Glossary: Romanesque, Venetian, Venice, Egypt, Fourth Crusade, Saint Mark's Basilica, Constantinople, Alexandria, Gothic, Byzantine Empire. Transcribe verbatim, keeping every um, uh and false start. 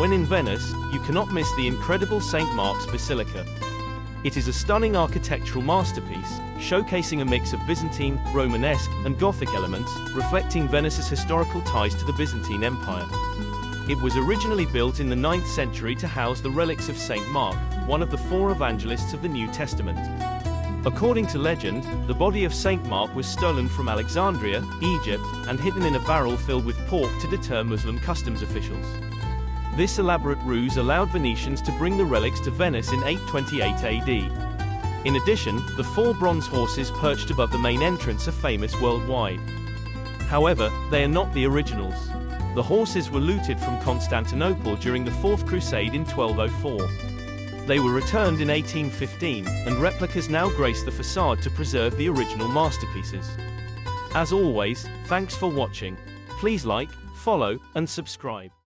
When in Venice, you cannot miss the incredible Saint Mark's Basilica. It is a stunning architectural masterpiece, showcasing a mix of Byzantine, Romanesque, and Gothic elements, reflecting Venice's historical ties to the Byzantine Empire. It was originally built in the ninth century to house the relics of Saint Mark, one of the four evangelists of the New Testament. According to legend, the body of Saint Mark was stolen from Alexandria, Egypt, and hidden in a barrel filled with pork to deter Muslim customs officials. This elaborate ruse allowed Venetians to bring the relics to Venice in eight twenty-eight A D. In addition, the four bronze horses perched above the main entrance are famous worldwide. However, they are not the originals. The horses were looted from Constantinople during the Fourth Crusade in twelve oh four. They were returned in eighteen fifteen, and replicas now grace the facade to preserve the original masterpieces. As always, thanks for watching. Please like, follow, and subscribe.